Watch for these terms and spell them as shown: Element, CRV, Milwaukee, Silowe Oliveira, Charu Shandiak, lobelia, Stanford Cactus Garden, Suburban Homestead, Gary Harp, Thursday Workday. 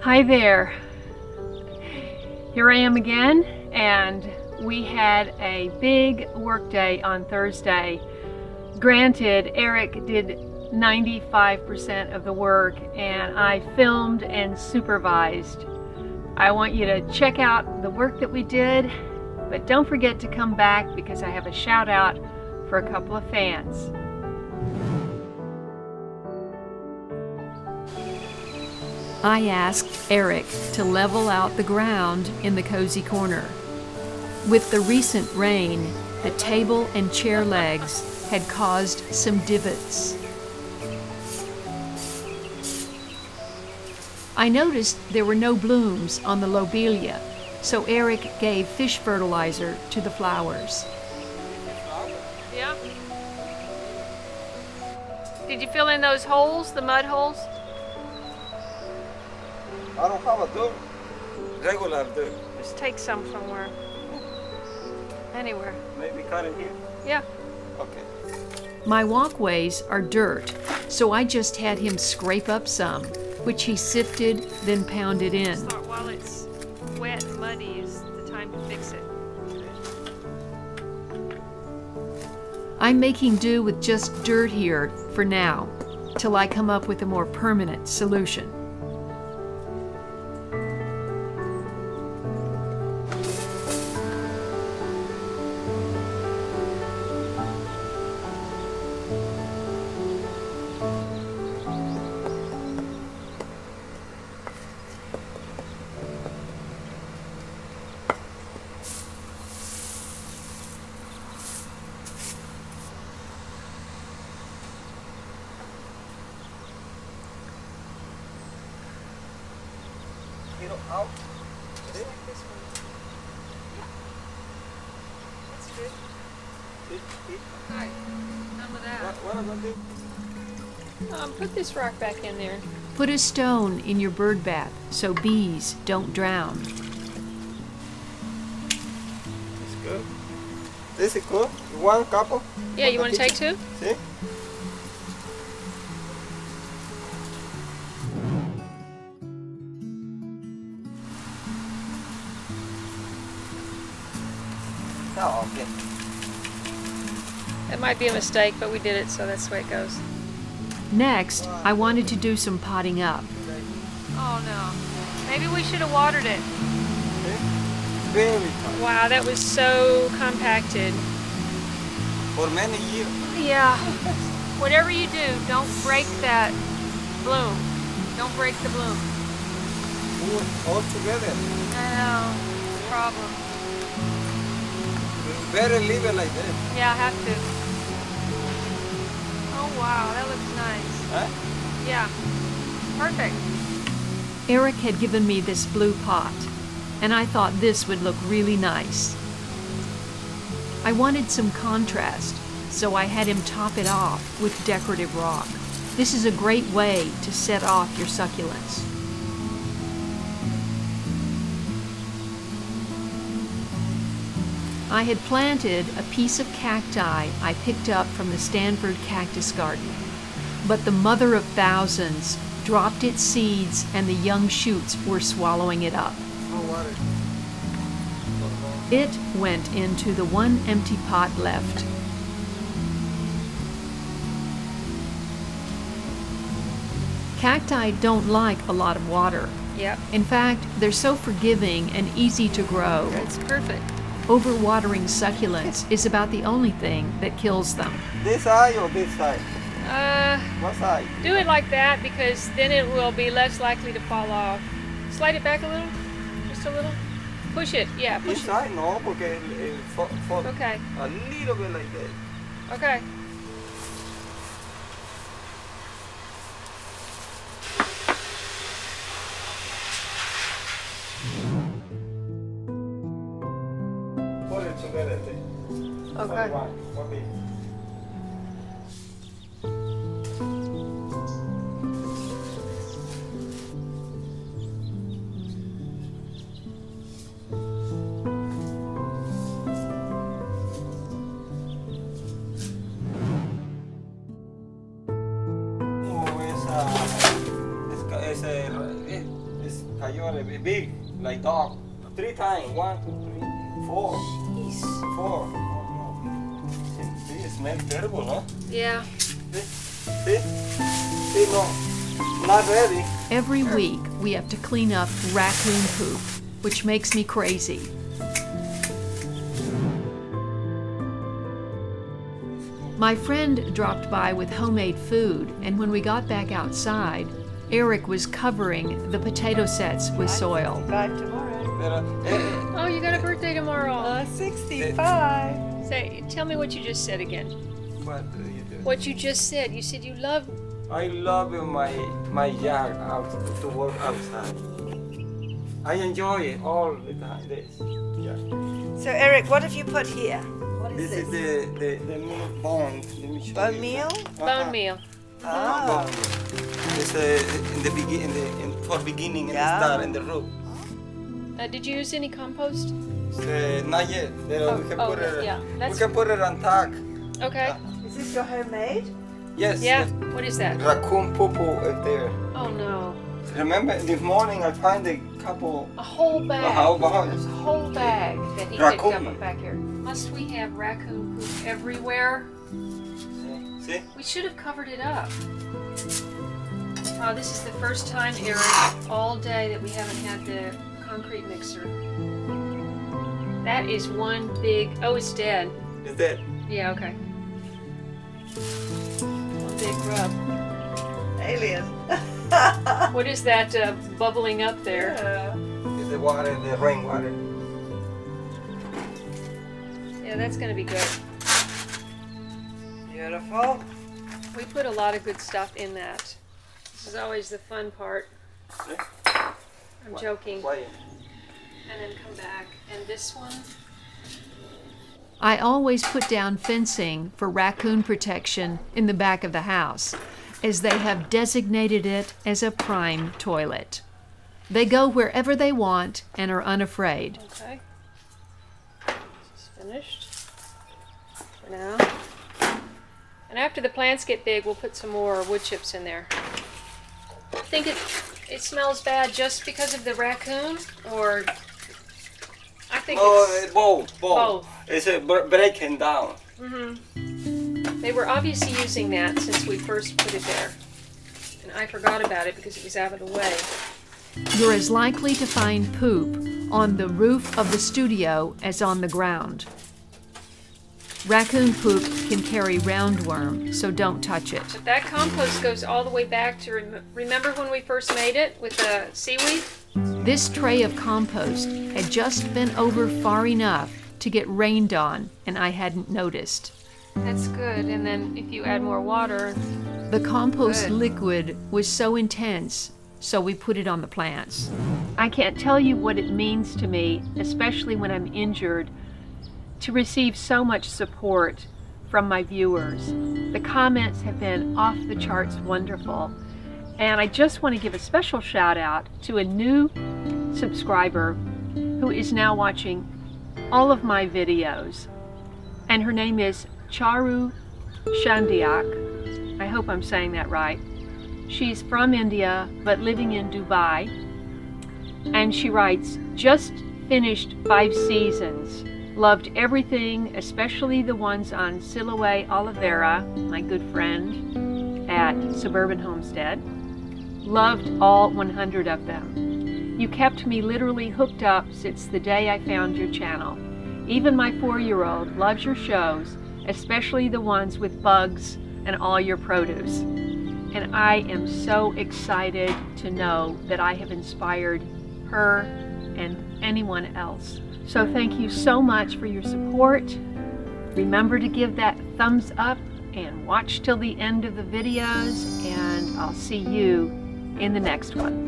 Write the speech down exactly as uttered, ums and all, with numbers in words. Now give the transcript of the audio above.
Hi there, here I am again, and we had a big work day on Thursday. Granted, Eric did ninety-five percent of the work and I filmed and supervised. I want you to check out the work that we did, but don't forget to come back because I have a shout out for a couple of fans. I asked Eric to level out the ground in the cozy corner. With the recent rain, the table and chair legs had caused some divots. I noticed there were no blooms on the lobelia, so Eric gave fish fertilizer to the flowers. Yeah. Did you fill in those holes, the mud holes? I don't have a dirt. Regular dirt. Just take some somewhere. Anywhere. Maybe cut it here? Yeah. Okay. My walkways are dirt, so I just had him scrape up some, which he sifted, then pounded in. I just thought while it's wet and muddy is the time to fix it. I'm making do with just dirt here for now, till I come up with a more permanent solution. Out. This one. Yeah. That's good. Eat, eat. Alright, none of that. What, what am I going to do? Um, put this rock back in there. Put a stone in your bird bath so bees don't drown. That's good. This is cool. You want a couple? Yeah, you want to take two? See? Oh, okay. That might be a mistake, but we did it, so that's the way it goes. Next, I wanted to do some potting up. Oh no. Maybe we should have watered it. Very tight. Wow, that was so compacted. For many years. Yeah. Whatever you do, don't break that bloom. Don't break the bloom. All together. I know. Problem. Better leave it like that. Yeah, I have to. Oh wow, that looks nice. Huh? Yeah, perfect. Eric had given me this blue pot, and I thought this would look really nice. I wanted some contrast, so I had him top it off with decorative rock. This is a great way to set off your succulents. I had planted a piece of cacti I picked up from the Stanford Cactus Garden, but the mother of thousands dropped its seeds and the young shoots were swallowing it up. It went into the one empty pot left. Cacti don't like a lot of water. Yep. In fact, they're so forgiving and easy to grow. That's perfect. Overwatering succulents is about the only thing that kills them. This side or this side? Uh, what side? Do it like that because then it will be less likely to fall off. Slide it back a little, just a little. Push it, yeah, push this it. This side, no, because it will fall. Okay. A little bit like that. Okay. Okay. coyote big, like dog. Three times. One, two, three, four. Jeez. Four. Oh, no. See, it smells terrible, huh? Yeah. See? See? See, no. Not ready. Every week, we have to clean up raccoon poop, which makes me crazy. My friend dropped by with homemade food, and when we got back outside, Eric was covering the potato sets with soil. Oh, you got a birthday tomorrow. Uh, sixty-five. Say, tell me what you just said again. What you do? What you just said. You said you love. I love my my yard out to work outside. I enjoy it all the time. This. Yeah. So Eric, what have you put here? What is this? This is the the the bone. Bone meal. Bone meal. Oh. It's uh, in the begin, in the in, for beginning, yeah. And the start, and the root. Uh, did you use any compost? Uh, not yet. Oh, we can oh, put it. Yeah. We can put it on top. Okay. Uh, is this your homemade? Yes. Yeah. Yes. What is that? Raccoon poo poo up there. Oh no. Remember, this morning I found a couple. A whole bag. A whole bag. There's a whole bag that he raccoon. picked up back here. Must we have raccoon poop everywhere? See? We should have covered it up. Oh, this is the first time, Eric, all day that we haven't had the concrete mixer. That is one big... Oh, it's dead. It's dead. Yeah, okay. One big rub. Alien. What is that uh, bubbling up there? Yeah. It's the water, the rainwater. Yeah, that's going to be good. Beautiful. We put a lot of good stuff in that. This is always the fun part. I'm what? joking. What? And then come back. And this one? I always put down fencing for raccoon protection in the back of the house, as they have designated it as a prime toilet. They go wherever they want and are unafraid. Okay. This is finished for now. And after the plants get big, we'll put some more wood chips in there. I think it, it smells bad just because of the raccoon, or I think oh, it's... Both, both. both. It's a breaking down. Mm-hmm. They were obviously using that since we first put it there. And I forgot about it because it was out of the way. You're as likely to find poop on the roof of the studio as on the ground. Raccoon poop can carry roundworm, so don't touch it. But that compost goes all the way back to rem remember when we first made it with the seaweed? This tray of compost had just been over far enough to get rained on, and I hadn't noticed. That's good, and then if you add more water... The compost good. liquid was so intense, so we put it on the plants. I can't tell you what it means to me, especially when I'm injured, to receive so much support from my viewers. The comments have been off the charts wonderful. And I just want to give a special shout out to a new subscriber who is now watching all of my videos. And her name is Charu Shandiak. I hope I'm saying that right. She's from India, but living in Dubai. And she writes, just finished five seasons. Loved everything, especially the ones on Silowe Oliveira, my good friend at Suburban Homestead. Loved all one hundred of them. You kept me literally hooked up since the day I found your channel. Even my four-year-old loves your shows, especially the ones with bugs and all your produce. And I am so excited to know that I have inspired her and anyone else. So thank you so much for your support. Remember to give that thumbs up and watch till the end of the videos, and I'll see you in the next one.